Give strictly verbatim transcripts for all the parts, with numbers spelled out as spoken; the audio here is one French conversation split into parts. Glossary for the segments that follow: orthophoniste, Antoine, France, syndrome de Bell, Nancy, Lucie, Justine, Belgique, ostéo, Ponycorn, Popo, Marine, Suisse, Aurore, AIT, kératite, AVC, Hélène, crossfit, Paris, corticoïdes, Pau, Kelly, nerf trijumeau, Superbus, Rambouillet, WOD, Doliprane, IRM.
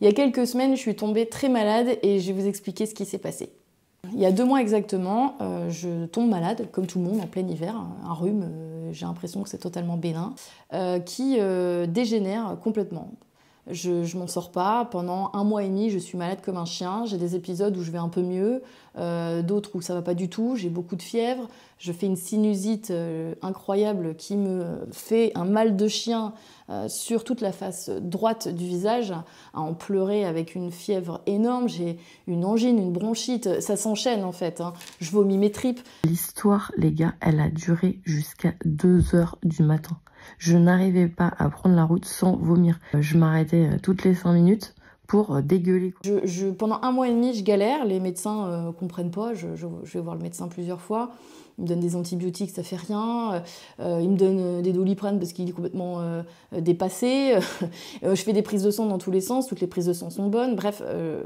Il y a quelques semaines, je suis tombée très malade et je vais vous expliquer ce qui s'est passé. Il y a deux mois exactement, euh, je tombe malade, comme tout le monde, en plein hiver, un rhume, euh, j'ai l'impression que c'est totalement bénin, euh, qui euh, dégénère complètement. Je, je m'en sors pas. Pendant un mois et demi, je suis malade comme un chien. J'ai des épisodes où je vais un peu mieux, euh, d'autres où ça va pas du tout. J'ai beaucoup de fièvre. Je fais une sinusite euh, incroyable qui me fait un mal de chien euh, sur toute la face droite du visage, à en pleurer avec une fièvre énorme. J'ai une angine, une bronchite. Ça s'enchaîne en fait, hein. Je vomis mes tripes. L'histoire, les gars, elle a duré jusqu'à deux heures du matin. Je n'arrivais pas à prendre la route sans vomir. Je m'arrêtais toutes les cinq minutes pour dégueuler. Je, je, pendant un mois et demi, je galère. Les médecins ne euh, comprennent pas. Je, je, je vais voir le médecin plusieurs fois. Il me donne des antibiotiques, ça fait rien. Euh, il me donne des doliprane parce qu'il est complètement euh, dépassé. Je fais des prises de sang dans tous les sens. Toutes les prises de sang sont bonnes. Bref, euh,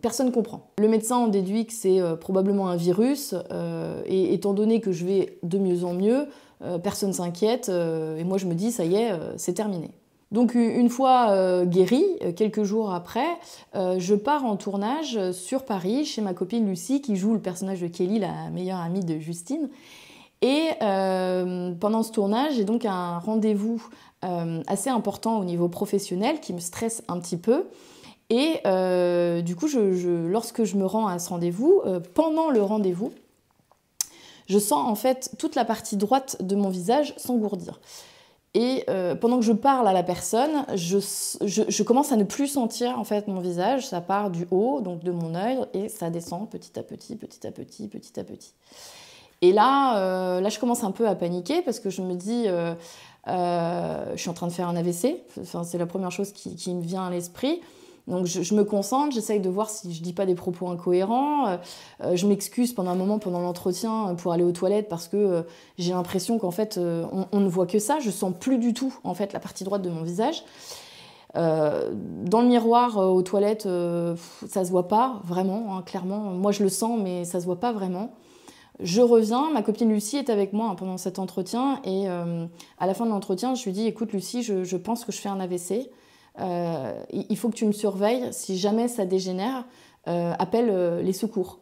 personne ne comprend. Le médecin en déduit que c'est euh, probablement un virus. Euh, et étant donné que je vais de mieux en mieux, personne ne s'inquiète, euh, et moi je me dis, ça y est, euh, c'est terminé. Donc une fois euh, guérie, quelques jours après, euh, je pars en tournage sur Paris, chez ma copine Lucie, qui joue le personnage de Kelly, la meilleure amie de Justine. Et euh, pendant ce tournage, j'ai donc un rendez-vous euh, assez important au niveau professionnel, qui me stresse un petit peu. Et euh, du coup, je, je, lorsque je me rends à ce rendez-vous, euh, pendant le rendez-vous, je sens en fait toute la partie droite de mon visage s'engourdir. Et euh, pendant que je parle à la personne, je, je, je commence à ne plus sentir en fait mon visage. Ça part du haut, donc de mon œil, et ça descend petit à petit, petit à petit, petit à petit. Et là, euh, là je commence un peu à paniquer parce que je me dis, euh, euh, je suis en train de faire un A V C. Enfin, c'est la première chose qui, qui me vient à l'esprit. Donc je, je me concentre, j'essaye de voir si je dis pas des propos incohérents. Euh, je m'excuse pendant un moment, pendant l'entretien, pour aller aux toilettes parce que euh, j'ai l'impression qu'en fait euh, on, on ne voit que ça. Je sens plus du tout en fait la partie droite de mon visage. Euh, dans le miroir, euh, aux toilettes, euh, ça se voit pas vraiment, hein, clairement. Moi je le sens, mais ça se voit pas vraiment. Je reviens, ma copine Lucie est avec moi hein, pendant cet entretien et euh, à la fin de l'entretien, je lui dis « Écoute Lucie, je, je pense que je fais un A V C ». Euh, il faut que tu me surveilles, si jamais ça dégénère, euh, appelle euh, les secours.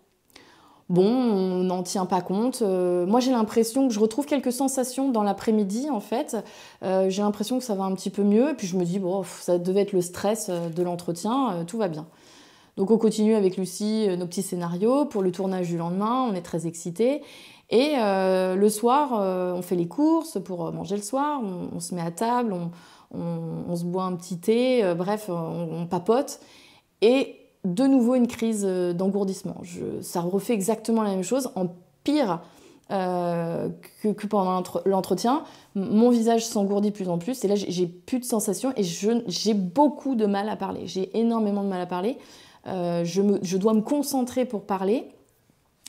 Bon, on n'en tient pas compte. Euh, moi, j'ai l'impression que je retrouve quelques sensations dans l'après-midi, en fait. Euh, j'ai l'impression que ça va un petit peu mieux. Et puis, je me dis, bon, ça devait être le stress de l'entretien, euh, tout va bien. Donc, on continue avec Lucie nos petits scénarios. Pour le tournage du lendemain, on est très excités. Et euh, le soir, euh, on fait les courses pour manger le soir. On, on se met à table, on... On, on se boit un petit thé, euh, bref, on, on papote. Et de nouveau, une crise d'engourdissement. Ça refait exactement la même chose, en pire euh, que, que pendant l'entretien. Mon visage s'engourdit de plus en plus. Et là, j'ai plus de sensations et j'ai beaucoup de mal à parler. J'ai énormément de mal à parler. Euh, je, me, je dois me concentrer pour parler.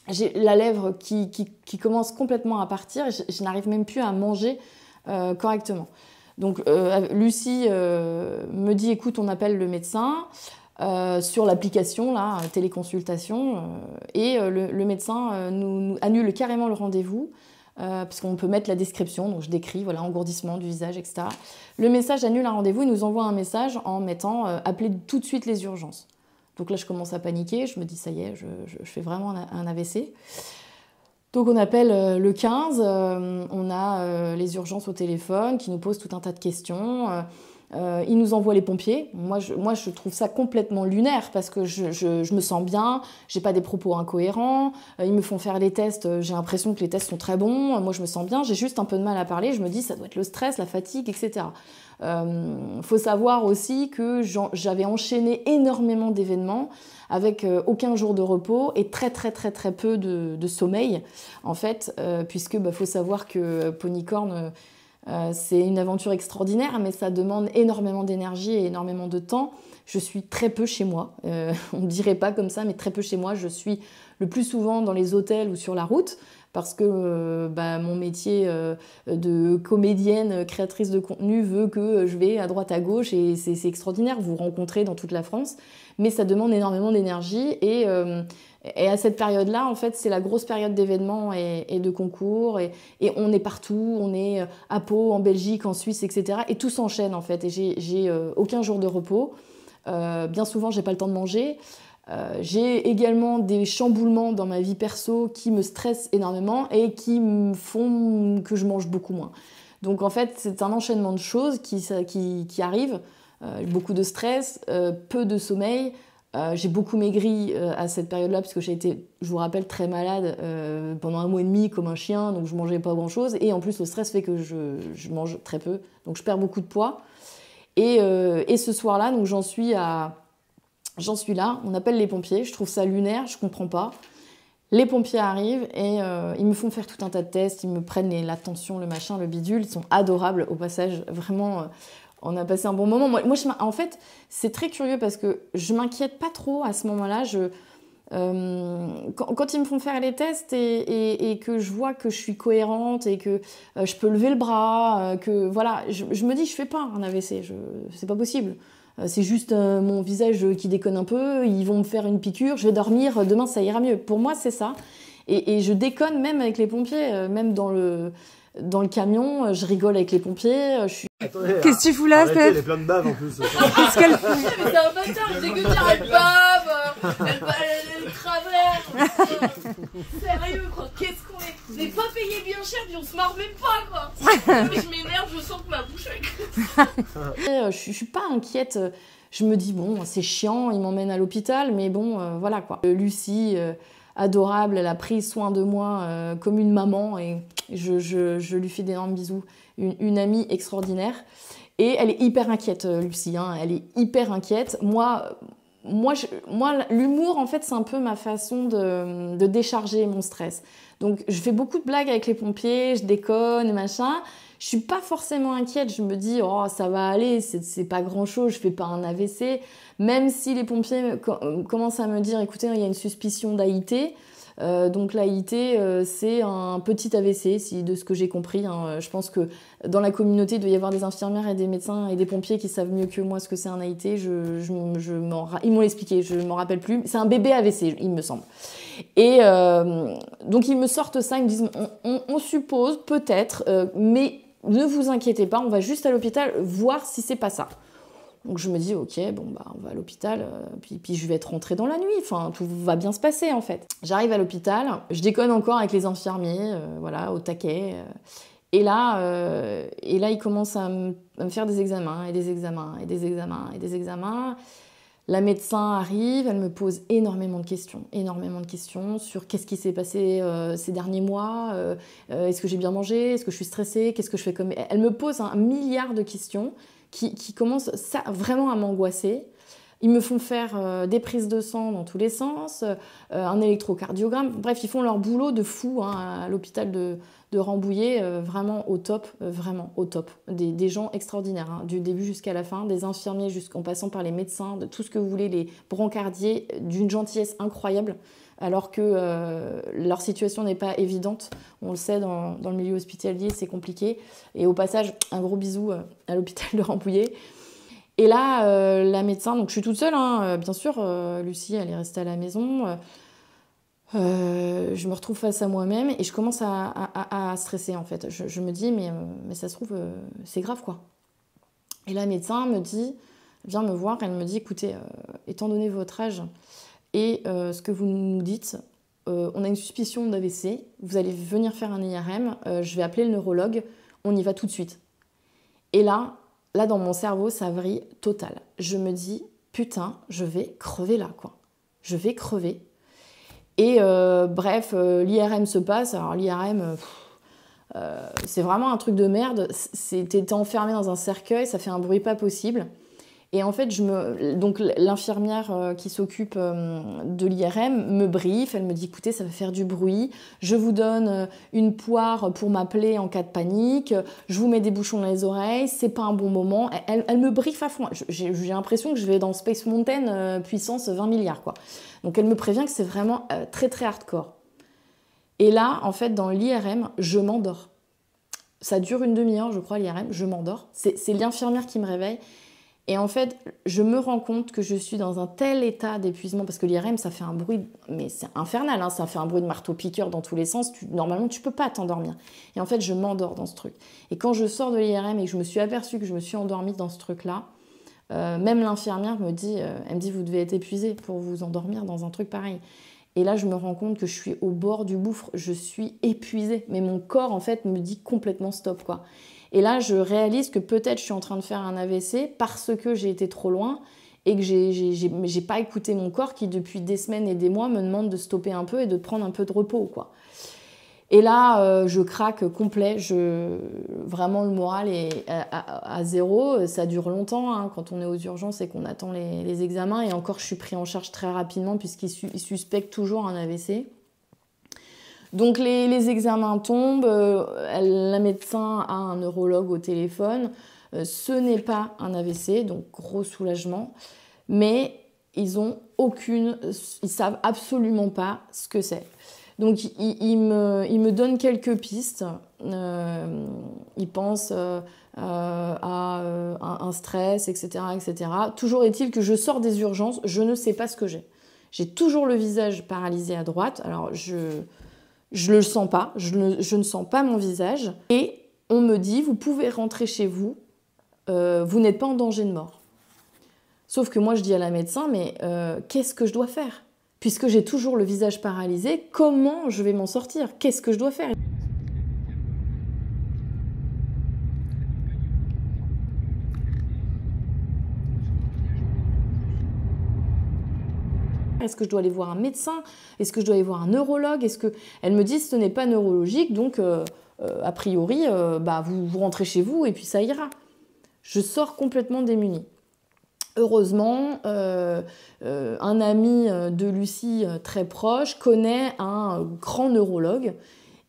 J'ai la lèvre qui, qui, qui commence complètement à partir. Et je, je n'arrive même plus à manger euh, correctement. Donc euh, Lucie euh, me dit, écoute, on appelle le médecin euh, sur l'application, là, téléconsultation, euh, et euh, le, le médecin euh, nous, nous annule carrément le rendez-vous, euh, parce qu'on peut mettre la description, donc je décris, voilà, engourdissement du visage, et cetera. Le message annule un rendez-vous, il nous envoie un message en mettant euh, « appelez tout de suite les urgences ». Donc là, je commence à paniquer, je me dis « ça y est, je, je, je fais vraiment un A V C ». Donc on appelle le quinze, euh, on a euh, les urgences au téléphone qui nous posent tout un tas de questions. Euh, euh, ils nous envoient les pompiers. Moi je, moi, je trouve ça complètement lunaire parce que je, je, je me sens bien, j'ai pas des propos incohérents. Euh, ils me font faire les tests, j'ai l'impression que les tests sont très bons. Euh, moi, je me sens bien, j'ai juste un peu de mal à parler. Je me dis, ça doit être le stress, la fatigue, et cetera. Euh, faut savoir aussi que j'avais enchaîné énormément d'événements avec aucun jour de repos et très très très très peu de, de sommeil en fait, euh, puisque bah, faut savoir que Ponycorn euh, c'est une aventure extraordinaire, mais ça demande énormément d'énergie et énormément de temps. Je suis très peu chez moi, euh, on ne dirait pas comme ça, mais très peu chez moi. Je suis le plus souvent dans les hôtels ou sur la route, parce que euh, bah, mon métier euh, de comédienne, créatrice de contenu, veut que je vais à droite à gauche, et c'est extraordinaire, vous vous rencontrez dans toute la France, mais ça demande énormément d'énergie, et, euh, et à cette période-là, en fait, c'est la grosse période d'événements et, et de concours, et, et on est partout, on est à Pau, en Belgique, en Suisse, et cetera, et tout s'enchaîne, en fait, et j'ai euh, aucun jour de repos. Euh, bien souvent, j'ai pas le temps de manger. Euh, j'ai également des chamboulements dans ma vie perso qui me stressent énormément et qui me font que je mange beaucoup moins. Donc en fait, c'est un enchaînement de choses qui, qui, qui arrivent. Euh, beaucoup de stress, euh, peu de sommeil. Euh, j'ai beaucoup maigri euh, à cette période-là parce que j'ai été, je vous rappelle, très malade euh, pendant un mois et demi comme un chien, donc je mangeais pas grand-chose. Et en plus, le stress fait que je, je mange très peu, donc je perds beaucoup de poids. Et, euh, et ce soir-là, donc j'en suis à... J'en suis là, on appelle les pompiers, je trouve ça lunaire, je comprends pas. Les pompiers arrivent et euh, ils me font faire tout un tas de tests, ils me prennent les, la tension, le machin, le bidule, ils sont adorables au passage, vraiment, euh, on a passé un bon moment. Moi, moi je, en fait, c'est très curieux parce que je m'inquiète pas trop à ce moment-là. Je, euh, quand, quand ils me font faire les tests et, et, et que je vois que je suis cohérente et que euh, je peux lever le bras, euh, que voilà, je, je me dis je fais pas un A V C, je, c'est pas possible. C'est juste euh, mon visage qui déconne un peu, ils vont me faire une piqûre, je vais dormir, demain ça ira mieux. Pour moi, c'est ça. Et, et je déconne même avec les pompiers, euh, même dans le, dans le camion, je rigole avec les pompiers. Je suis... Qu'est-ce que tu fous là, Steph? Elle est pleine de bave en plus. Qu'est-ce qu'elle fout? Mais c'est un bâtard, je déconne, elle bave, elle, elle, elle traverse. Sérieux, quoi, qu'est-ce qu'on est... On n'est pas payé bien cher, puis on se marre même pas, quoi. Mais je m'énerve, je sens que ma bouche est... euh, je, je suis pas inquiète. Je me dis, bon, c'est chiant, ils m'emmènent à l'hôpital, mais bon, euh, voilà, quoi. Lucie, euh, adorable, elle a pris soin de moi euh, comme une maman, et je, je, je lui fais d'énormes bisous. Une, une amie extraordinaire. Et elle est hyper inquiète, Lucie, hein, elle est hyper inquiète. Moi... Moi, je, moi, l'humour, en fait, c'est un peu ma façon de, de décharger mon stress. Donc, je fais beaucoup de blagues avec les pompiers, je déconne, machin. Je suis pas forcément inquiète. Je me dis, oh, ça va aller, c'est, c'est pas grand-chose, je fais pas un A V C. Même si les pompiers com- commencent à me dire, écoutez, il y a une suspicion d'A I T. Euh, donc, l'A I T, euh, c'est un petit A V C, si, de ce que j'ai compris. Hein. Je pense que dans la communauté, il doit y avoir des infirmières et des médecins et des pompiers qui savent mieux que moi ce que c'est un A I T. Je, je, je m'en, ils m'ont expliqué, je ne m'en rappelle plus. C'est un bébé A V C, il me semble. Et euh, donc, ils me sortent ça, ils me disent « on, on suppose, peut-être, euh, mais ne vous inquiétez pas, on va juste à l'hôpital voir si c'est pas ça ». Donc je me dis, ok, bon, bah, on va à l'hôpital, euh, puis, puis je vais être rentrée dans la nuit, enfin, tout va bien se passer, en fait. J'arrive à l'hôpital, je déconne encore avec les infirmiers, euh, voilà, au taquet, euh, et, là, euh, et là, ils commencent à, m- à me faire des examens, et des examens, et des examens, et des examens. La médecin arrive, elle me pose énormément de questions, énormément de questions sur qu'est-ce qui s'est passé euh, ces derniers mois, euh, euh, est-ce que j'ai bien mangé, est-ce que je suis stressée, qu'est-ce que je fais comme... Elle me pose un milliard de questions, qui, qui commencent ça, vraiment à m'angoisser. Ils me font faire euh, des prises de sang dans tous les sens, euh, un électrocardiogramme. Bref, ils font leur boulot de fou hein, à l'hôpital de, de Rambouillet, euh, vraiment au top, euh, vraiment au top. Des, des gens extraordinaires, hein, du début jusqu'à la fin, des infirmiers jusqu'en passant par les médecins, de tout ce que vous voulez, les brancardiers, d'une gentillesse incroyable, alors que euh, leur situation n'est pas évidente. On le sait, dans, dans le milieu hospitalier, c'est compliqué. Et au passage, un gros bisou euh, à l'hôpital de Rambouillet. Et là, euh, la médecin, donc je suis toute seule, hein, euh, bien sûr, euh, Lucie, elle est restée à la maison. Euh, euh, je me retrouve face à moi-même et je commence à, à, à stresser, en fait. Je, je me dis, mais, euh, mais ça se trouve, euh, c'est grave, quoi. Et la médecin me dit, vient me voir, elle me dit, écoutez, euh, étant donné votre âge et euh, ce que vous nous dites, euh, on a une suspicion d'A V C, vous allez venir faire un I R M, euh, je vais appeler le neurologue, on y va tout de suite. Et là... Là, dans mon cerveau, ça vrille total. Je me dis, putain, je vais crever là, quoi. Je vais crever. Et euh, bref, euh, l'I R M se passe. Alors, l'I R M, pff, euh, c'est vraiment un truc de merde. C'est, t'es enfermé dans un cercueil, ça fait un bruit pas possible. Et en fait, je me, donc, l'infirmière qui s'occupe de l'I R M me briefe. Elle me dit, écoutez, ça va faire du bruit. Je vous donne une poire pour m'appeler en cas de panique. Je vous mets des bouchons dans les oreilles. C'est pas un bon moment. Elle, elle me briefe à fond. J'ai, j'ai l'impression que je vais dans Space Mountain puissance vingt milliards, quoi. Donc, elle me prévient que c'est vraiment très, très hardcore. Et là, en fait, dans l'I R M, je m'endors. Ça dure une demi-heure, je crois, l'I R M. Je m'endors. C'est, c'est l'infirmière qui me réveille. Et en fait, je me rends compte que je suis dans un tel état d'épuisement, parce que l'I R M, ça fait un bruit, mais c'est infernal, hein, ça fait un bruit de marteau-piqueur dans tous les sens. Tu, normalement, tu peux pas t'endormir. Et en fait, je m'endors dans ce truc. Et quand je sors de l'I R M et que je me suis aperçue que je me suis endormie dans ce truc-là, Euh, même l'infirmière me dit, euh, elle me dit, vous devez être épuisé pour vous endormir dans un truc pareil. Et là, je me rends compte que je suis au bord du gouffre, je suis épuisée. Mais mon corps, en fait, me dit complètement stop, quoi. Et là, je réalise que peut-être je suis en train de faire un A V C parce que j'ai été trop loin et que j'ai pas écouté mon corps qui, depuis des semaines et des mois, me demande de stopper un peu et de prendre un peu de repos, quoi. Et là, euh, je craque complet. Je... Vraiment, le moral est à, à, à zéro. Ça dure longtemps hein, quand on est aux urgences et qu'on attend les, les examens. Et encore, je suis pris en charge très rapidement puisqu'ils su suspectent toujours un A V C. Donc, les, les examens tombent. Euh, la médecin a un neurologue au téléphone. Euh, ce n'est pas un A V C, donc gros soulagement. Mais ils ont aucune... Ils savent absolument pas ce que c'est. Donc, il, il, me, il me donne quelques pistes. Euh, il pense euh, euh, à euh, un stress, et cetera, et cetera. Toujours est-il que je sors des urgences, je ne sais pas ce que j'ai. J'ai toujours le visage paralysé à droite. Alors, je ne le sens pas. Je ne, je ne sens pas mon visage. Et on me dit, vous pouvez rentrer chez vous. Euh, vous n'êtes pas en danger de mort. Sauf que moi, je dis à la médecin, mais euh, qu'est-ce que je dois faire ? Puisque j'ai toujours le visage paralysé, comment je vais m'en sortir? Qu'est-ce que je dois faire? Est-ce que je dois aller voir un médecin? Est-ce que je dois aller voir un neurologue? Est-ce que... Elle me dit que ce n'est pas neurologique, donc euh, euh, a priori, euh, bah, vous, vous rentrez chez vous et puis ça ira. Je sors complètement démunie. Heureusement, euh, euh, un ami de Lucie euh, très proche connaît un grand neurologue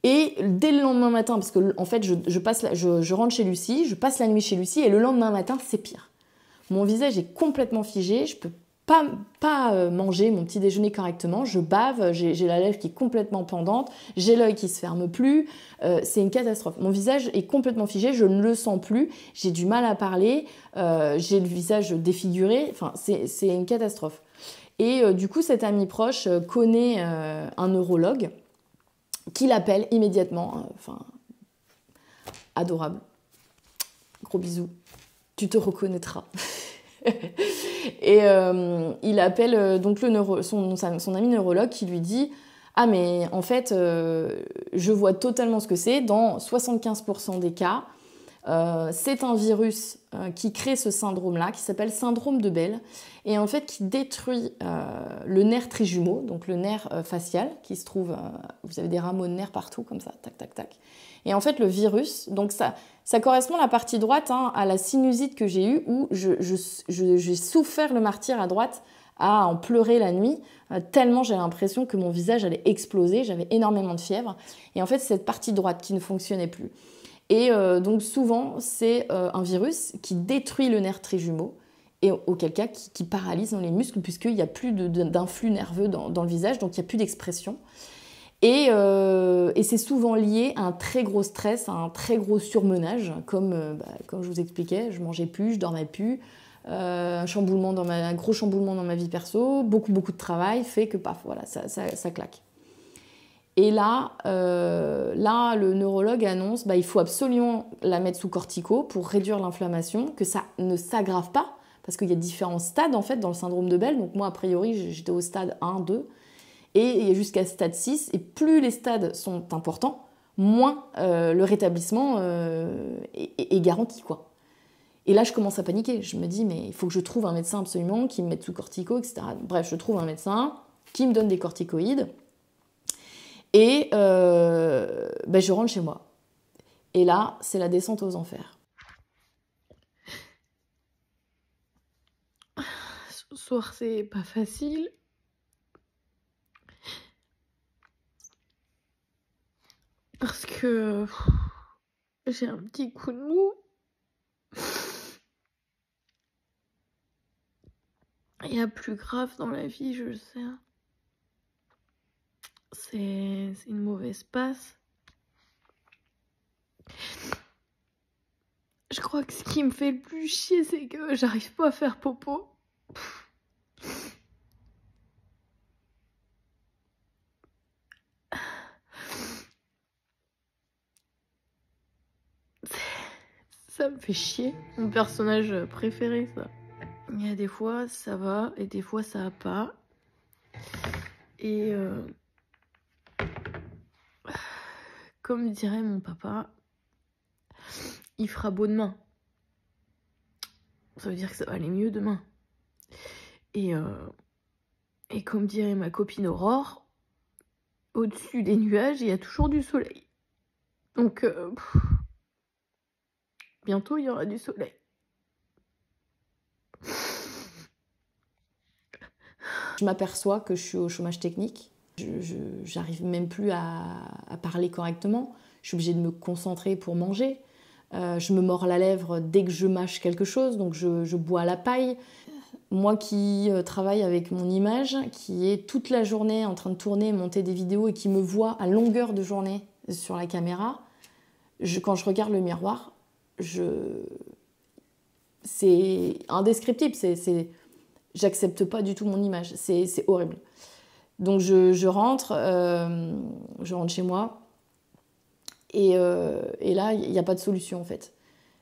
et dès le lendemain matin, parce que en fait, je, je, passe la, je, je rentre chez Lucie, je passe la nuit chez Lucie et le lendemain matin, c'est pire. Mon visage est complètement figé, je peux pas, pas manger mon petit déjeuner correctement, je bave, j'ai la lèvre qui est complètement pendante, j'ai l'œil qui se ferme plus, euh, c'est une catastrophe. Mon visage est complètement figé, je ne le sens plus, j'ai du mal à parler, euh, j'ai le visage défiguré, enfin c'est une catastrophe. Et euh, du coup, cet ami proche euh, connaît euh, un neurologue qui l'appelle immédiatement, hein, enfin adorable, gros bisous, tu te reconnaîtras. Et euh, il appelle euh, donc le neuro, son, son ami neurologue qui lui dit « Ah mais en fait, euh, je vois totalement ce que c'est. Dans soixante-quinze pour cent des cas, euh, c'est un virus euh, qui crée ce syndrome-là, qui s'appelle syndrome de Bell, et en fait qui détruit euh, le nerf trijumeau, donc le nerf euh, facial, qui se trouve... Euh, vous avez des rameaux de nerfs partout, comme ça, tac, tac, tac. Et en fait, le virus... donc ça... Ça correspond à la partie droite, hein, à la sinusite que j'ai eue où j'ai je, je, je, souffert le martyre à droite à en pleurer la nuit, euh, tellement j'avais l'impression que mon visage allait exploser, j'avais énormément de fièvre. Et en fait, c'est cette partie droite qui ne fonctionnait plus. Et euh, donc souvent, c'est euh, un virus qui détruit le nerf trijumeau et auquel cas qui, qui paralyse dans les muscles puisqu'il n'y a plus d'influx nerveux dans, dans le visage, donc il n'y a plus d'expression. Et, euh, et c'est souvent lié à un très gros stress, à un très gros surmenage. Comme, euh, bah, comme je vous expliquais, je mangeais plus, je dormais plus. Euh, un, chamboulement dans ma, un gros chamboulement dans ma vie perso. Beaucoup, beaucoup de travail fait que paf, voilà, ça, ça, ça claque. Et là, euh, là le neurologue annonce bah, il faut absolument la mettre sous cortico pour réduire l'inflammation, que ça ne s'aggrave pas. Parce qu'il y a différents stades en fait, dans le syndrome de Bell. Donc moi, a priori, j'étais au stade un, deux. Et jusqu'à stade six, et plus les stades sont importants, moins euh, le rétablissement euh, est, est garanti, quoi. Et là, je commence à paniquer. Je me dis, mais il faut que je trouve un médecin absolument qui me mette sous cortico, et cetera. Bref, je trouve un médecin qui me donne des corticoïdes. Et euh, ben, je rentre chez moi. Et là, c'est la descente aux enfers. Ce soir, c'est pas facile. Parce que j'ai un petit coup de mou. Il y a plus grave dans la vie, je le sais. C'est une mauvaise passe. Je crois que ce qui me fait le plus chier, c'est que j'arrive pas à faire popo. Ça me fait chier, mon personnage préféré, ça. Il y a des fois ça va et des fois ça va pas. Et euh, comme dirait mon papa, il fera beau demain. Ça veut dire que ça va aller mieux demain. Et, euh, et comme dirait ma copine Aurore, au-dessus des nuages, il y a toujours du soleil. Donc, euh, pff, bientôt, il y aura du soleil. Je m'aperçois que je suis au chômage technique. Je j'arrive même plus à, à parler correctement. Je suis obligée de me concentrer pour manger. Euh, je me mords la lèvre dès que je mâche quelque chose, donc je, je bois à la paille. Moi qui euh, travaille avec mon image, qui est toute la journée en train de tourner, monter des vidéos et qui me voit à longueur de journée sur la caméra, je, quand je regarde le miroir, je... c'est indescriptible. C'est... J'accepte pas du tout mon image, c'est horrible. Donc je, je rentre, euh, je rentre chez moi, et, euh, et là, il n'y a pas de solution en fait.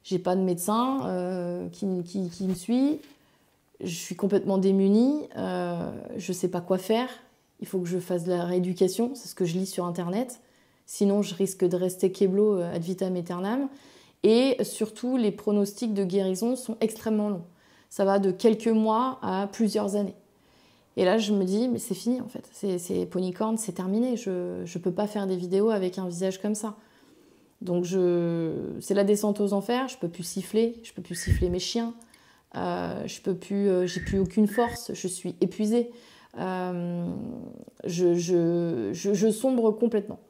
J'ai pas de médecin euh, qui, qui, qui me suit, je suis complètement démunie, euh, je sais pas quoi faire, il faut que je fasse de la rééducation, c'est ce que je lis sur internet, sinon je risque de rester keblo ad vitam aeternam, et surtout les pronostics de guérison sont extrêmement longs. Ça va de quelques mois à plusieurs années. Et là, je me dis, mais c'est fini en fait. C'est Ponycorn, c'est terminé. Je ne peux pas faire des vidéos avec un visage comme ça. Donc, c'est la descente aux enfers. Je ne peux plus siffler. Je ne peux plus siffler mes chiens. Euh, je peux plus, euh, j'ai plus aucune force. Je suis épuisée. Euh, je, je, je, je sombre complètement.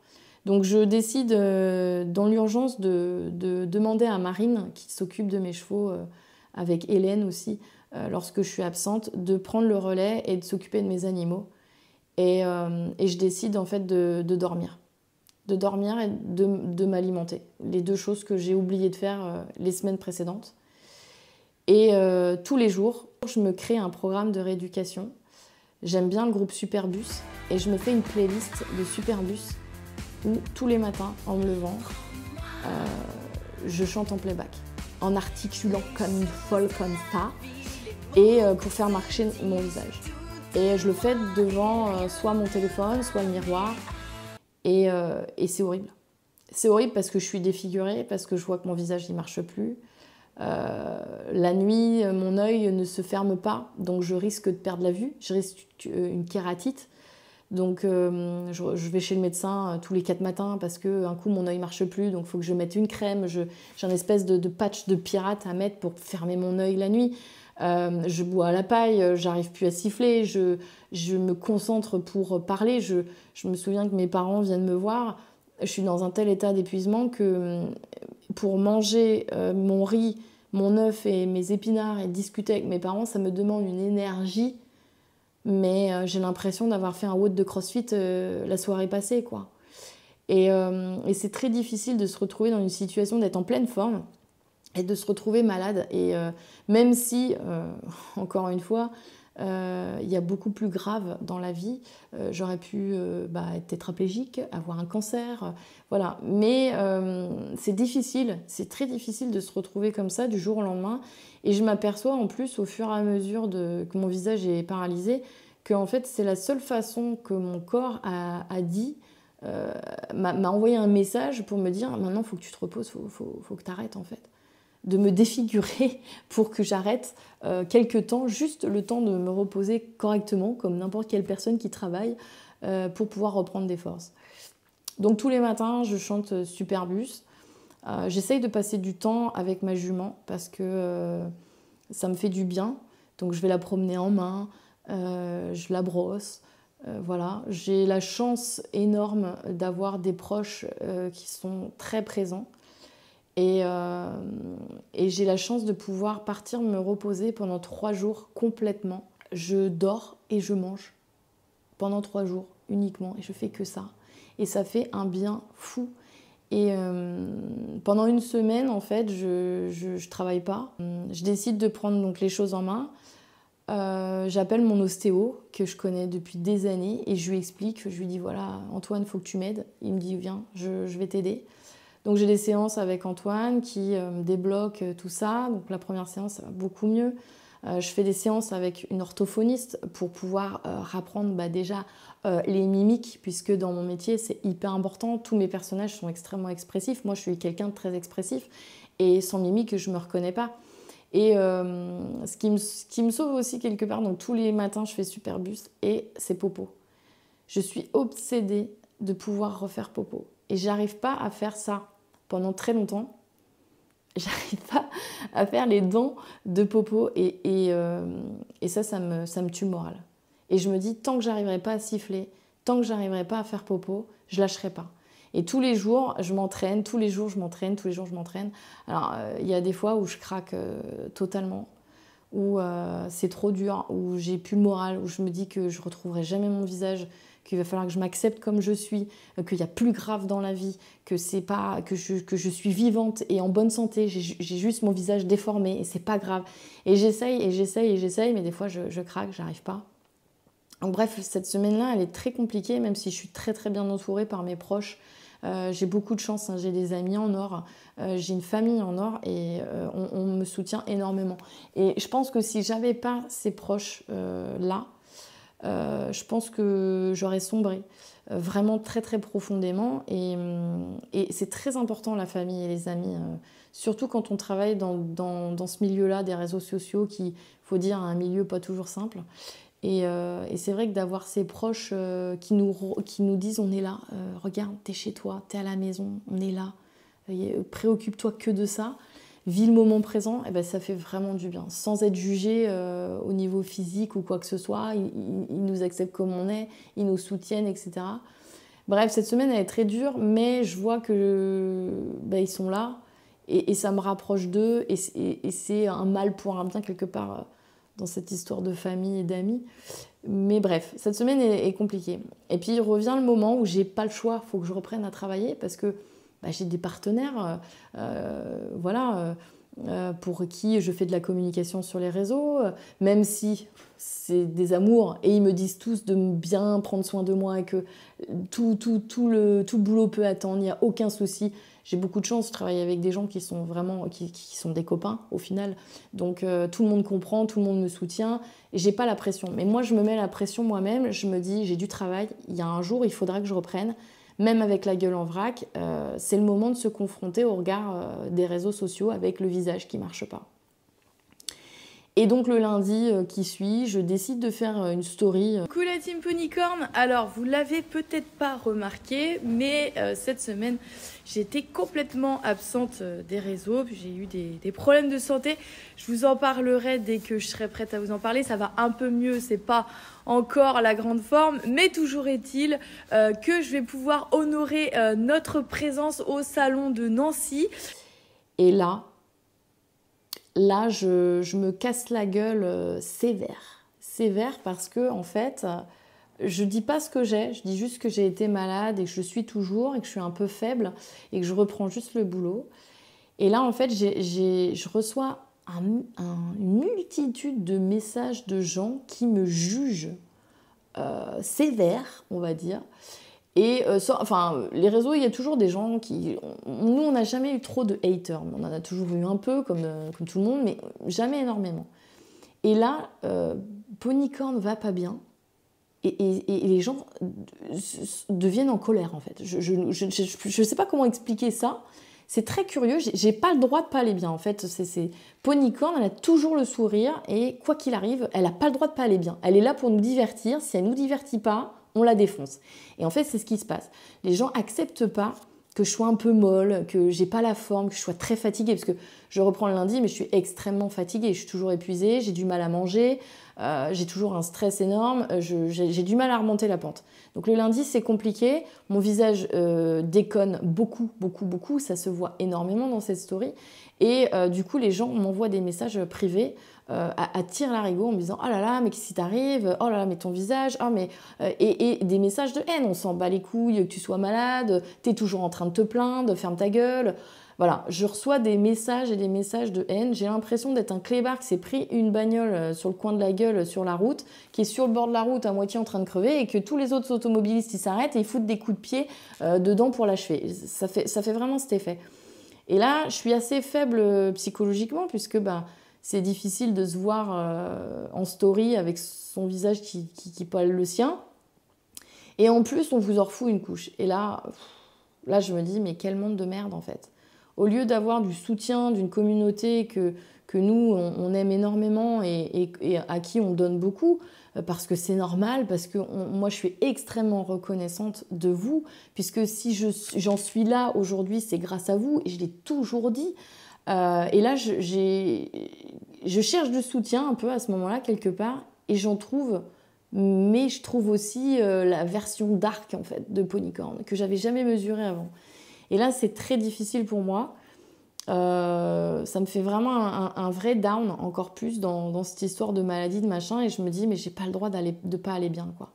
Donc, je décide euh, dans l'urgence de, de demander à Marine, qui s'occupe de mes chevaux, euh, avec Hélène aussi, euh, lorsque je suis absente, de prendre le relais et de s'occuper de mes animaux. Et, euh, et je décide en fait de, de dormir. De dormir et de, de m'alimenter. Les deux choses que j'ai oublié de faire euh, les semaines précédentes. Et euh, tous les jours, je me crée un programme de rééducation. J'aime bien le groupe Superbus et je me fais une playlist de Superbus où tous les matins, en me levant, euh, je chante en playback, en articulant comme une folle, comme ça, et euh, pour faire marcher mon visage. Et je le fais devant euh, soit mon téléphone, soit le miroir, et, euh, et c'est horrible. C'est horrible parce que je suis défigurée, parce que je vois que mon visage ne marche plus. Euh, la nuit, mon œil ne se ferme pas, donc je risque de perdre la vue, je risque une kératite. Donc euh, je, je vais chez le médecin euh, tous les quatre matins parce qu'un coup mon œil ne marche plus, donc il faut que je mette une crème, j'ai un espèce de, de patch de pirate à mettre pour fermer mon œil la nuit. Euh, je bois à la paille, euh, j'arrive plus à siffler, je, je me concentre pour parler. Je, je me souviens que mes parents viennent me voir, je suis dans un tel état d'épuisement que pour manger euh, mon riz, mon œuf et mes épinards et discuter avec mes parents, ça me demande une énergie. Mais euh, j'ai l'impression d'avoir fait un WOD de crossfit euh, la soirée passée, quoi. Et, euh, et c'est très difficile de se retrouver dans une situation d'être en pleine forme et de se retrouver malade. Et euh, même si, euh, encore une fois, il euh, y a beaucoup plus grave dans la vie, euh, j'aurais pu euh, bah, être tétraplégique, avoir un cancer, euh, voilà. Mais euh, c'est difficile, c'est très difficile de se retrouver comme ça du jour au lendemain. Et je m'aperçois en plus, au fur et à mesure de, que mon visage est paralysé, que en fait, c'est la seule façon que mon corps a, a dit, euh, m'a envoyé un message pour me dire « Maintenant, il faut que tu te reposes, il faut, faut, faut que tu arrêtes en fait ». De me défigurer pour que j'arrête euh, quelques temps, juste le temps de me reposer correctement, comme n'importe quelle personne qui travaille, euh, pour pouvoir reprendre des forces. Donc tous les matins, je chante Superbus. Euh, J'essaye de passer du temps avec ma jument parce que euh, ça me fait du bien. Donc je vais la promener en main, euh, je la brosse. Euh, voilà. J'ai la chance énorme d'avoir des proches euh, qui sont très présents. Et, euh, et j'ai la chance de pouvoir partir me reposer pendant trois jours complètement. Je dors et je mange pendant trois jours uniquement et je fais que ça. Et ça fait un bien fou. Et euh, pendant une semaine, en fait, je, je, je travaille pas. Je décide de prendre donc les choses en main. Euh, j'appelle mon ostéo que je connais depuis des années et je lui explique. Je lui dis voilà, Antoine, il faut que tu m'aides. Il me dit viens, je, je vais t'aider. Donc j'ai des séances avec Antoine qui euh, me débloque euh, tout ça. Donc la première séance, ça va beaucoup mieux. Euh, je fais des séances avec une orthophoniste pour pouvoir euh, rapprendre bah, déjà euh, les mimiques, puisque dans mon métier, c'est hyper important. Tous mes personnages sont extrêmement expressifs. Moi, je suis quelqu'un de très expressif et sans mimique, je ne me reconnais pas. Et euh, ce, qui me, ce qui me sauve aussi quelque part, donc tous les matins, je fais Superbus et c'est Popo. Je suis obsédée de pouvoir refaire Popo. Et j'arrive pas à faire ça pendant très longtemps. J'arrive pas à faire les dents de Popo et, et, euh, et ça, ça me, ça me tue le moral. Et je me dis, tant que j'arriverai pas à siffler, tant que j'arriverai pas à faire Popo, je lâcherai pas. Et tous les jours, je m'entraîne, tous les jours, je m'entraîne, tous les jours, je m'entraîne. Alors, il euh, y a des fois où je craque euh, totalement, où euh, c'est trop dur, où j'ai plus le moral, où je me dis que je retrouverai jamais mon visage, qu'il va falloir que je m'accepte comme je suis, qu'il y a plus grave dans la vie, que, c'est pas, que, je, que je suis vivante et en bonne santé, j'ai juste mon visage déformé et c'est pas grave. Et j'essaye, et j'essaye, et j'essaye, mais des fois je, je craque, j'arrive pas. Donc, bref, cette semaine-là, elle est très compliquée, même si je suis très très bien entourée par mes proches. Euh, j'ai beaucoup de chance, hein, j'ai des amis en or, euh, j'ai une famille en or et euh, on, on me soutient énormément. Et je pense que si j'avais pas ces proches euh, là, Euh, je pense que j'aurais sombré euh, vraiment très très profondément et, et c'est très important la famille et les amis, euh, surtout quand on travaille dans, dans, dans ce milieu-là des réseaux sociaux qui, faut dire, un milieu pas toujours simple. Et, euh, et c'est vrai que d'avoir ces proches euh, qui, nous, qui nous disent on est là, euh, regarde, t'es chez toi, t'es à la maison, on est là, euh, préoccupe-toi que de ça. Vis le moment présent, eh ben, ça fait vraiment du bien. Sans être jugé euh, au niveau physique ou quoi que ce soit, ils, ils nous acceptent comme on est, ils nous soutiennent, et cetera. Bref, cette semaine, elle est très dure, mais je vois que ben, ils sont là et, et ça me rapproche d'eux et, et, et c'est un mal pour un bien quelque part dans cette histoire de famille et d'amis. Mais bref, cette semaine est, est compliquée. Et puis, il revient le moment où j'ai pas le choix, il faut que je reprenne à travailler parce que bah, j'ai des partenaires euh, voilà, euh, pour qui je fais de la communication sur les réseaux, euh, même si c'est des amours et ils me disent tous de bien prendre soin de moi et que tout, tout, tout, le, tout le boulot peut attendre, il n'y a aucun souci. J'ai beaucoup de chance, je travaille avec des gens qui sont vraiment qui, qui sont des copains au final. Donc euh, tout le monde comprend, tout le monde me soutient et j'ai pas la pression. Mais moi, je me mets la pression moi-même, je me dis j'ai du travail, il y a un jour, il faudra que je reprenne. Même avec la gueule en vrac, euh, c'est le moment de se confronter au regard euh, des réseaux sociaux avec le visage qui ne marche pas. Et donc le lundi euh, qui suit, je décide de faire euh, une story. Coucou la team Ponycorn. Alors vous ne l'avez peut-être pas remarqué, mais euh, cette semaine, j'ai été complètement absente euh, des réseaux. J'ai eu des, des problèmes de santé. Je vous en parlerai dès que je serai prête à vous en parler. Ça va un peu mieux, c'est pas encore la grande forme, mais toujours est-il euh, que je vais pouvoir honorer euh, notre présence au salon de Nancy. Et là, là, je, je me casse la gueule euh, sévère, sévère parce que en fait, euh, je dis pas ce que j'ai, je dis juste que j'ai été malade et que je suis toujours et que je suis un peu faible et que je reprends juste le boulot. Et là, en fait, j'ai, j'ai, je reçois Un, un, une multitude de messages de gens qui me jugent euh, sévère, on va dire. Et euh, so, enfin, les réseaux, il y a toujours des gens qui... On, nous, on n'a jamais eu trop de haters. On en a toujours eu un peu, comme, euh, comme tout le monde, mais jamais énormément. Et là, euh, Ponycorn va pas bien. Et, et, et les gens deviennent en colère, en fait. Je ne je, je, je, je sais pas comment expliquer ça. C'est très curieux, j'ai pas le droit de pas aller bien en fait. C'est Ponycorn, elle a toujours le sourire et quoi qu'il arrive, elle a pas le droit de pas aller bien. Elle est là pour nous divertir, si elle nous divertit pas, on la défonce. Et en fait, c'est ce qui se passe. Les gens acceptent pas que je sois un peu molle, que j'ai pas la forme, que je sois très fatiguée parce que je reprends le lundi mais je suis extrêmement fatiguée, je suis toujours épuisée, j'ai du mal à manger, euh, j'ai toujours un stress énorme, j'ai du mal à remonter la pente. Donc le lundi, c'est compliqué. Mon visage euh, déconne beaucoup, beaucoup, beaucoup. Ça se voit énormément dans cette story. Et euh, du coup, les gens m'envoient des messages privés euh, à, à tire-larigot en me disant « Oh là là, mais qu'est-ce qui t'arrive ? Oh là là, mais ton visage !» oh, mais... et, et des messages de haine. On s'en bat les couilles, que tu sois malade, t'es toujours en train de te plaindre, ferme ta gueule. Voilà, je reçois des messages et des messages de haine. J'ai l'impression d'être un clébard qui s'est pris une bagnole sur le coin de la gueule sur la route, qui est sur le bord de la route à moitié en train de crever et que tous les autres automobilistes ils s'arrêtent et ils foutent des coups de pied euh, dedans pour l'achever. Ça fait, ça fait vraiment cet effet. Et là, je suis assez faible psychologiquement puisque bah, c'est difficile de se voir euh, en story avec son visage qui, qui, qui poile le sien. Et en plus, on vous en refout une couche. Et là, là, je me dis, mais quel monde de merde, en fait. Au lieu d'avoir du soutien d'une communauté que, que nous, on, on aime énormément et, et, et à qui on donne beaucoup, parce que c'est normal, parce que on, moi, je suis extrêmement reconnaissante de vous, puisque si je, j'en suis là aujourd'hui, c'est grâce à vous, et je l'ai toujours dit. Euh, et là, je, j'ai, je cherche du soutien un peu à ce moment-là, quelque part, et j'en trouve... Mais je trouve aussi euh, la version dark en fait de Ponycorn que j'avais jamais mesurée avant. Et là, c'est très difficile pour moi. Euh, ça me fait vraiment un, un vrai down encore plus dans, dans cette histoire de maladie, de machin. Et je me dis, mais j'ai pas le droit d'aller, de pas aller bien, quoi.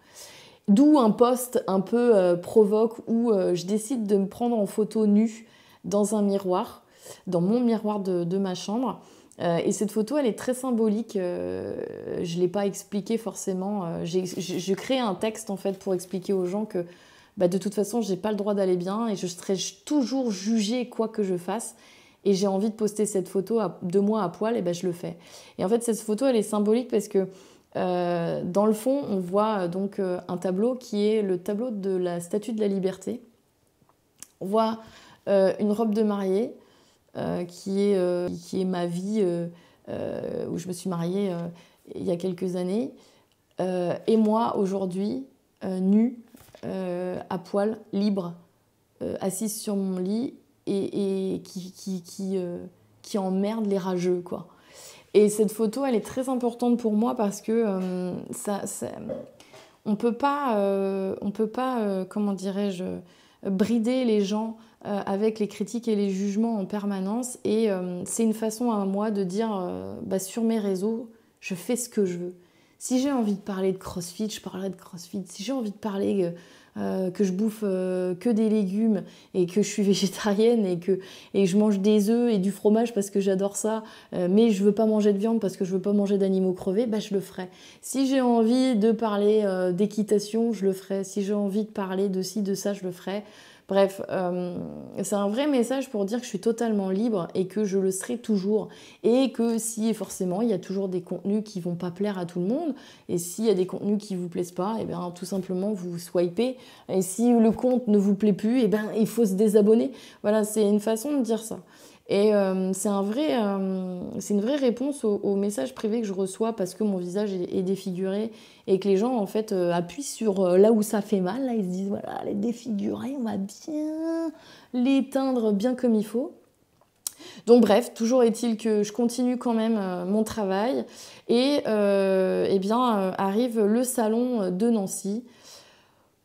D'où un post un peu euh, provoque où euh, je décide de me prendre en photo nue dans un miroir, dans mon miroir de, de ma chambre. Euh, et cette photo, elle est très symbolique. Euh, je ne l'ai pas expliqué forcément. Euh, j'ai, je, je crée un texte en fait pour expliquer aux gens que bah, de toute façon, je n'ai pas le droit d'aller bien et je serai toujours jugée quoi que je fasse. Et j'ai envie de poster cette photo à, de moi à poil, et ben, je le fais. Et en fait, cette photo, elle est symbolique parce que euh, dans le fond, on voit donc euh, un tableau qui est le tableau de la Statue de la Liberté. On voit euh, une robe de mariée. Euh, qui, est, euh, qui est ma vie, euh, euh, où je me suis mariée euh, il y a quelques années. Euh, et moi, aujourd'hui, euh, nue, euh, à poil, libre, euh, assise sur mon lit et, et qui, qui, qui, euh, qui emmerde les rageux, quoi. Et cette photo, elle est très importante pour moi parce que euh, ça, ça, on ne peut pas, euh, on peut pas euh, comment dirais-je, brider les gens avec les critiques et les jugements en permanence. Et euh, c'est une façon à moi de dire, euh, bah, sur mes réseaux, je fais ce que je veux. Si j'ai envie de parler de crossfit, je parlerai de crossfit. Si j'ai envie de parler euh, que je bouffe euh, que des légumes et que je suis végétarienne et que, et que je mange des œufs et du fromage parce que j'adore ça, euh, mais je veux pas manger de viande parce que je veux pas manger d'animaux crevés, bah, je le ferai. Si j'ai envie de parler euh, d'équitation, je le ferai. Si j'ai envie de parler de ci, de ça, je le ferai. Bref, euh, c'est un vrai message pour dire que je suis totalement libre et que je le serai toujours. Et que si, forcément, il y a toujours des contenus qui ne vont pas plaire à tout le monde. Et s'il y a des contenus qui ne vous plaisent pas, eh bien, tout simplement, vous swipez. Et si le compte ne vous plaît plus, eh bien, il faut se désabonner. Voilà, c'est une façon de dire ça. Et euh, c'est un vrai, euh, c'est une vraie réponse aux, aux messages privés que je reçois parce que mon visage est, est défiguré et que les gens en fait euh, appuient sur euh, là où ça fait mal. Là, ils se disent voilà, les défigurés, on va bien les teindre bien comme il faut. Donc bref, toujours est-il que je continue quand même euh, mon travail et euh, eh bien euh, arrive le salon de Nancy.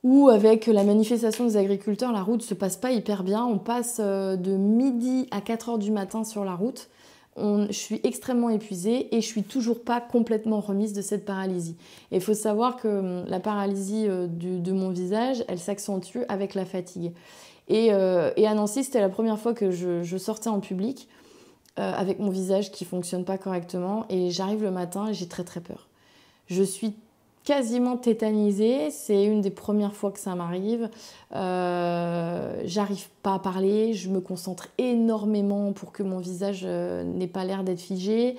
Où avec la manifestation des agriculteurs, la route se passe pas hyper bien. On passe de midi à quatre heures du matin sur la route. On, je suis extrêmement épuisée et je suis toujours pas complètement remise de cette paralysie. Et il faut savoir que la paralysie de, de mon visage, elle s'accentue avec la fatigue. Et, euh, et à Nancy, c'était la première fois que je, je sortais en public euh, avec mon visage qui fonctionne pas correctement. Et j'arrive le matin et j'ai très très peur. Je suis quasiment tétanisée, c'est une des premières fois que ça m'arrive. Euh, j'arrive pas à parler, je me concentre énormément pour que mon visage euh, n'ait pas l'air d'être figé.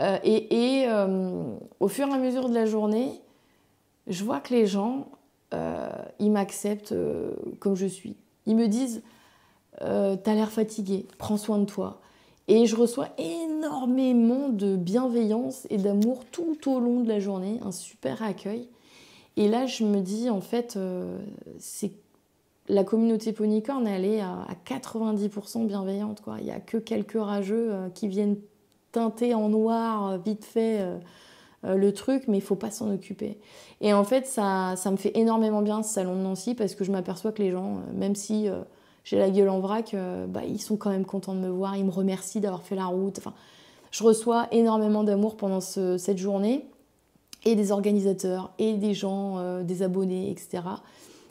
Euh, et et euh, au fur et à mesure de la journée, je vois que les gens, euh, ils m'acceptent euh, comme je suis. Ils me disent euh, « t'as l'air fatiguée, prends soin de toi ». Et je reçois énormément de bienveillance et d'amour tout au long de la journée, un super accueil. Et là, je me dis, en fait, euh, c'est... la communauté Ponycorn, elle est à, à quatre-vingt-dix pour cent bienveillante, quoi. Il n'y a que quelques rageux euh, qui viennent teinter en noir, euh, vite fait, euh, euh, le truc, mais il ne faut pas s'en occuper. Et en fait, ça, ça me fait énormément bien, ce salon de Nancy, parce que je m'aperçois que les gens, euh, même si... Euh, j'ai la gueule en vrac, euh, bah, ils sont quand même contents de me voir, ils me remercient d'avoir fait la route. Enfin, je reçois énormément d'amour pendant ce, cette journée, et des organisateurs, et des gens, euh, des abonnés, et cetera.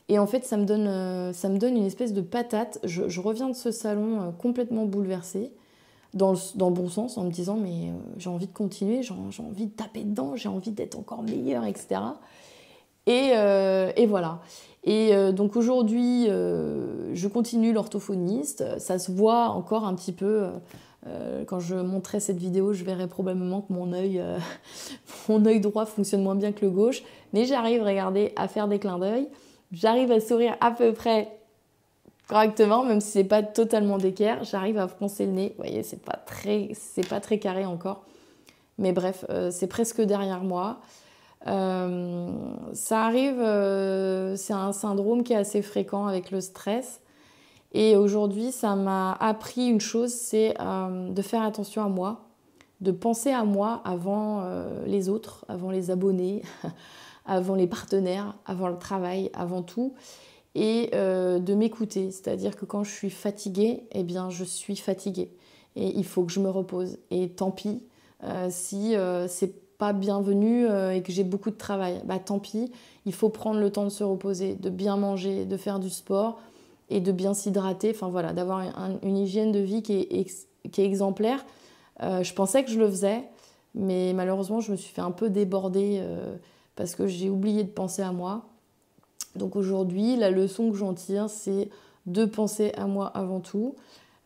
Et en fait, ça me donne, euh, ça me donne une espèce de patate. Je, je reviens de ce salon euh, complètement bouleversée, dans le, dans le bon sens, en me disant « mais euh, j'ai envie de continuer, j'ai, j'ai envie de taper dedans, j'ai envie d'être encore meilleure, et cetera » Et, euh, et voilà. Et euh, donc aujourd'hui, euh, je continue l'orthophoniste. Ça se voit encore un petit peu Euh, quand je montrerai cette vidéo, je verrai probablement que mon œil, euh, mon œil droit fonctionne moins bien que le gauche. Mais j'arrive, regardez, à faire des clins d'œil. J'arrive à sourire à peu près correctement, même si c'est pas totalement d'équerre. J'arrive à froncer le nez. Vous voyez, c'est pas très, c'est pas très carré encore. Mais bref, euh, c'est presque derrière moi. Euh, ça arrive, euh, c'est un syndrome qui est assez fréquent avec le stress. Et aujourd'hui, ça m'a appris une chose, c'est euh, de faire attention à moi, de penser à moi avant euh, les autres, avant les abonnés, avant les partenaires, avant le travail, avant tout, et euh, de m'écouter. C'est-à-dire que quand je suis fatiguée, eh bien, je suis fatiguée. Et il faut que je me repose. Et tant pis euh, si euh, c'est pas bienvenu euh, et que j'ai beaucoup de travail. Bah, tant pis, il faut prendre le temps de se reposer, de bien manger, de faire du sport, et de bien s'hydrater, enfin voilà, d'avoir un, une hygiène de vie qui est, ex, qui est exemplaire. Euh, je pensais que je le faisais, mais malheureusement, je me suis fait un peu déborder euh, parce que j'ai oublié de penser à moi. Donc aujourd'hui, la leçon que j'en tire, c'est de penser à moi avant tout.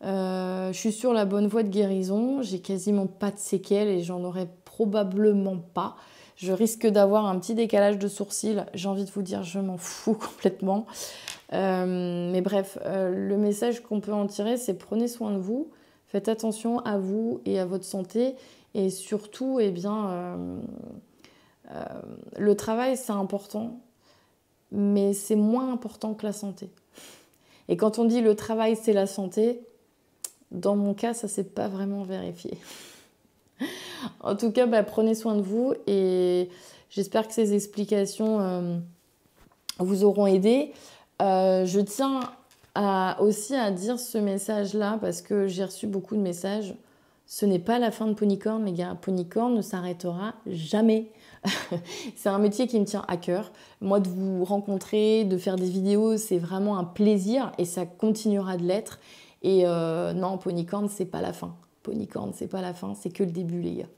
Euh, je suis sur la bonne voie de guérison, j'ai quasiment pas de séquelles et j'en aurai probablement pas. Je risque d'avoir un petit décalage de sourcils, j'ai envie de vous dire, je m'en fous complètement. Euh, mais bref, euh, le message qu'on peut en tirer, c'est prenez soin de vous, faites attention à vous et à votre santé, et surtout, eh bien, euh, euh, le travail, c'est important, mais c'est moins important que la santé. Et quand on dit le travail, c'est la santé, dans mon cas, ça s'est pas vraiment vérifié. En tout cas, bah, prenez soin de vous, et j'espère que ces explications euh, vous auront aidé. Euh, je tiens à, aussi à dire ce message-là parce que j'ai reçu beaucoup de messages. Ce n'est pas la fin de Ponycorn, les gars. Ponycorn ne s'arrêtera jamais. C'est un métier qui me tient à cœur. Moi, de vous rencontrer, de faire des vidéos, c'est vraiment un plaisir et ça continuera de l'être. Et euh, non, Ponycorn, c'est pas la fin. Ponycorn, c'est pas la fin, c'est que le début, les gars.